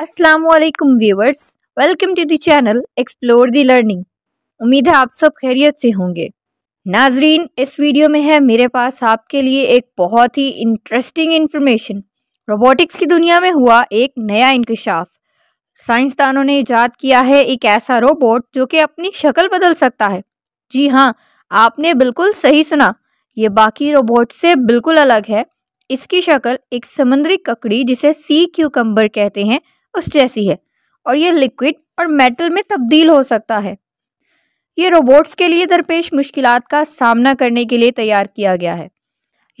अस्सलामुअलैकुम viewers, welcome to the channel explore the learning. उम्मीद है आप सब खैरियत से होंगे। नाजरीन, इस वीडियो में है मेरे पास आपके लिए एक बहुत ही इंटरेस्टिंग इन्फॉर्मेशन। रोबोटिक्स की दुनिया में हुआ एक नया इंकशाफ। साइंसदानों ने इजाद किया है एक ऐसा रोबोट जो कि अपनी शक्ल बदल सकता है। जी हाँ, आपने बिल्कुल सही सुना, ये बाकी रोबोट से बिल्कुल अलग है। इसकी शक्ल एक समुद्री ककड़ी जिसे सी क्यूकम्बर कहते हैं उस जैसी है, और ये लिक्विड और मेटल में तब्दील हो सकता है। ये रोबोट्स के लिए दरपेश मुश्किलात का सामना करने के लिए तैयार किया गया है।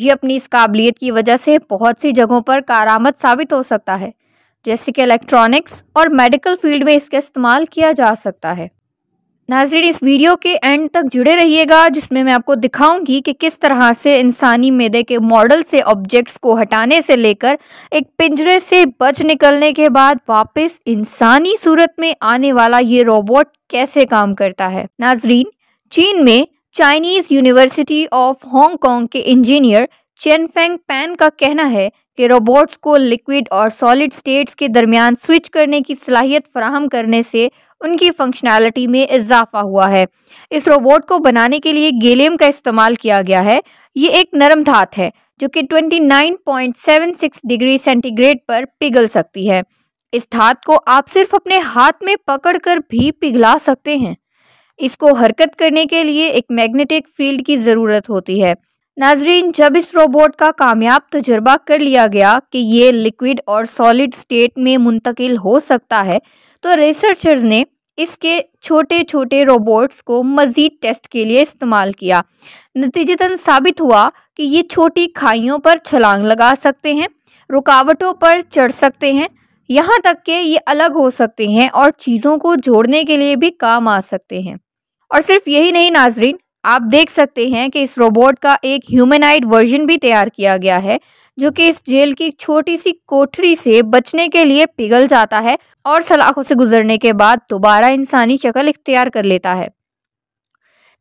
ये अपनी इस काबिलियत की वजह से बहुत सी जगहों पर कारआमद साबित हो सकता है, जैसे कि इलेक्ट्रॉनिक्स और मेडिकल फील्ड में इसका इस्तेमाल किया जा सकता है। नाज़रीन, इस वीडियो के एंड तक जुड़े रहिएगा, जिसमें मैं आपको दिखाऊंगी कि किस तरह से इंसानी मैदे के मॉडल से ऑब्जेक्ट्स को हटाने से लेकर एक पिंजरे से बच निकलने के बाद वापस इंसानी सूरत में आने वाला ये रोबोट कैसे काम करता है। नाज़रीन, चीन में चाइनीज़ यूनिवर्सिटी ऑफ हांगकांग के इंजीनियर चेन फेंग पैन का कहना है कि रोबोट्स को लिक्विड और सॉलिड स्टेट्स के दरमियान स्विच करने की सलाहियत फराहम करने से उनकी फंक्शनैलिटी में इजाफा हुआ है। इस रोबोट को बनाने के लिए गैलियम का इस्तेमाल किया गया है। ये एक नरम धात है जो कि 29.76 डिग्री सेंटीग्रेड पर पिघल सकती है। इस धात को आप सिर्फ अपने हाथ में पकड़कर भी पिघला सकते हैं। इसको हरकत करने के लिए एक मैग्नेटिक फील्ड की ज़रूरत होती है। नाजरीन, जब इस रोबोट का कामयाब तजुर्बा कर लिया गया कि ये लिक्विड और सॉलिड स्टेट में मुंतकिल हो सकता है, तो रिसर्चर्स ने इसके छोटे छोटे रोबोट्स को मज़ीद टेस्ट के लिए इस्तेमाल किया। नतीजतन साबित हुआ कि ये छोटी खाइयों पर छलांग लगा सकते हैं, रुकावटों पर चढ़ सकते हैं, यहाँ तक कि ये अलग हो सकते हैं और चीज़ों को जोड़ने के लिए भी काम आ सकते हैं। और सिर्फ यही नहीं नाजरीन, आप देख सकते हैं कि इस रोबोट का एक ह्यूमनाइड वर्जन भी तैयार किया गया है, जो कि इस जेल की छोटी सी कोठरी से बचने के लिए पिघल जाता है और सलाखों से गुजरने के बाद दोबारा इंसानी शक्ल इख्तियार कर लेता है।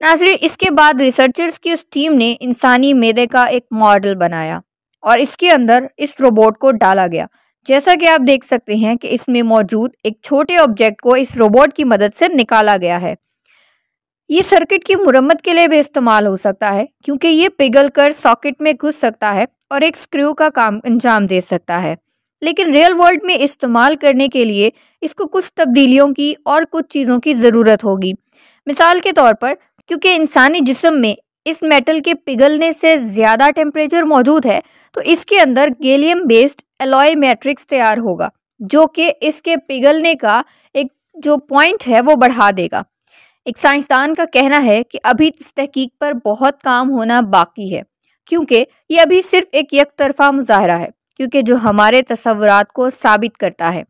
नाज़रीन, इसके बाद रिसर्चर्स की उस टीम ने इंसानी मैदे का एक मॉडल बनाया और इसके अंदर इस रोबोट को डाला गया। जैसा कि आप देख सकते हैं कि इसमें मौजूद एक छोटे ऑब्जेक्ट को इस रोबोट की मदद से निकाला गया है। ये सर्किट की मुरम्मत के लिए भी इस्तेमाल हो सकता है, क्योंकि ये पिघल कर सॉकेट में घुस सकता है और एक स्क्रू का काम अंजाम दे सकता है। लेकिन रियल वर्ल्ड में इस्तेमाल करने के लिए इसको कुछ तब्दीलियों की और कुछ चीज़ों की ज़रूरत होगी। मिसाल के तौर पर, क्योंकि इंसानी जिस्म में इस मेटल के पिघलने से ज़्यादा टेम्परेचर मौजूद है, तो इसके अंदर गैलियम बेस्ड एलॉय मैट्रिक्स तैयार होगा, जो कि इसके पिघलने का एक जो पॉइंट है वो बढ़ा देगा। एक साइंसदान का कहना है कि अभी इस तहकीक पर बहुत काम होना बाकी है, क्योंकि ये अभी सिर्फ एक यकतरफा मुजाहरा है, क्योंकि जो हमारे तस्वुरात को साबित करता है।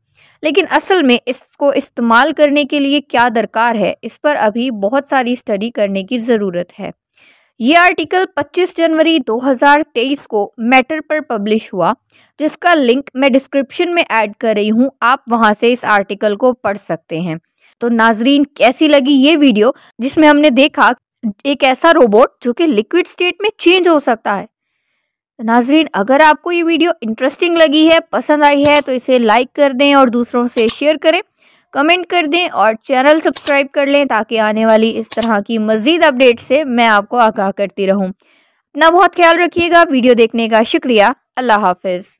लेकिन असल में इसको इस्तेमाल करने के लिए क्या दरकार है, इस पर अभी बहुत सारी स्टडी करने की ज़रूरत है। ये आर्टिकल 25 जनवरी 2023 को मैटर पर पब्लिश हुआ, जिसका लिंक मैं डिस्क्रिप्शन में ऐड कर रही हूँ। आप वहाँ से इस आर्टिकल को पढ़ सकते हैं। तो नाजरीन, कैसी लगी ये वीडियो, जिसमें हमने देखा एक ऐसा रोबोट जो कि लिक्विड स्टेट में चेंज हो सकता है। नाजरीन, अगर आपको ये वीडियो इंटरेस्टिंग लगी है, पसंद आई है, तो इसे लाइक कर दें और दूसरों से शेयर करें, कमेंट कर दें और चैनल सब्सक्राइब कर लें, ताकि आने वाली इस तरह की मज़ीद अपडेट से मैं आपको आगाह करती रहूँ। अपना बहुत ख्याल रखिएगा। वीडियो देखने का शुक्रिया। अल्लाह हाफिज़।